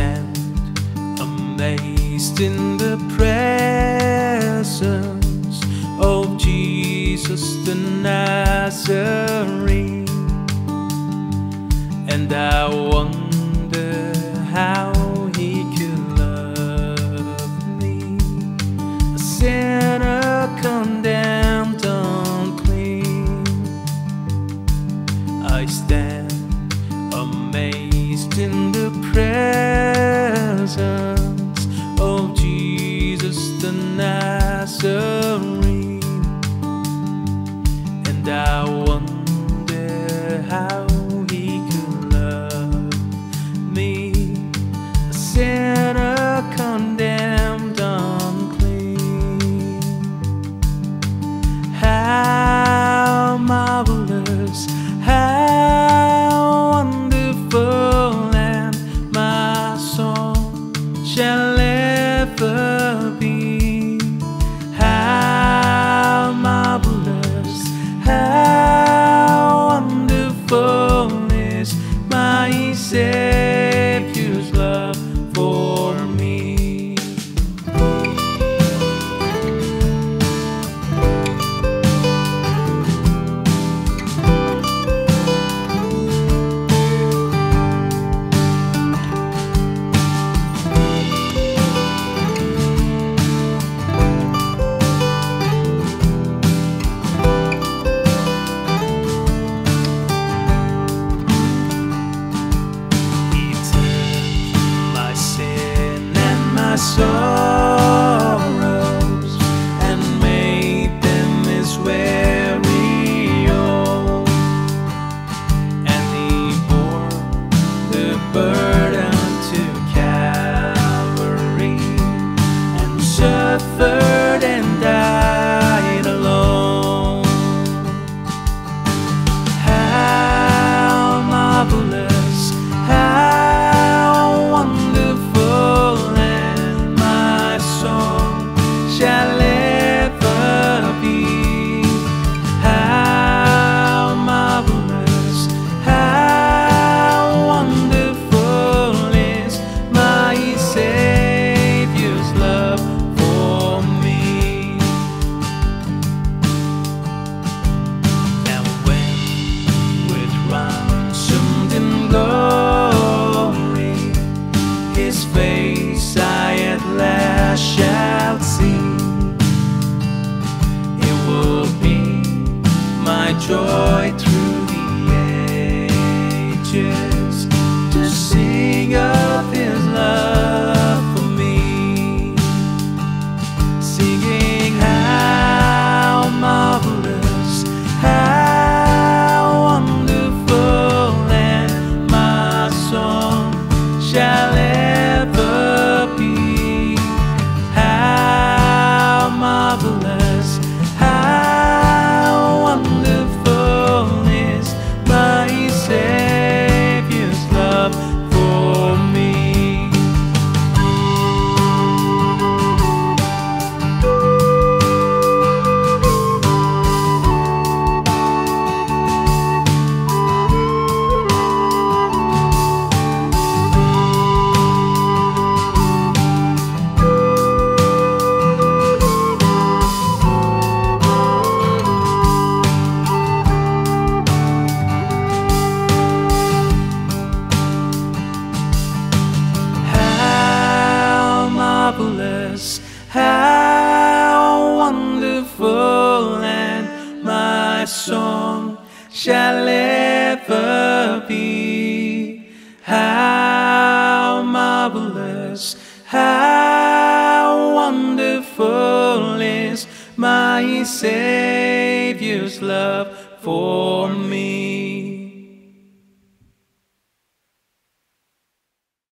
stand amazed in the presence of Jesus the Nazarene. And I wonder how he could love me, a sinner condemned unclean. I stand amazed in the presence of Jesus the Nazarene. And I wonder how he could love me, a sinner condemned unclean. How marvelous, how wonderful, shall ever be. How marvelous, how wonderful is my Savior's love for me. Sorrows and made them his very own, and he bore the burden to Calvary and suffered and died alone. How marvelous, how wonderful shall ever be. How marvelous, how wonderful is my Savior's love for me. And when with ransomed in glory his face I at last shall see, joy through the ages to sing of his love for me, singing how marvelous, how wonderful, and my song shall ever be. How marvelous, how wonderful is my Savior's love for me. How wonderful, and my song shall ever be. How marvelous, how wonderful is my Savior's love for me.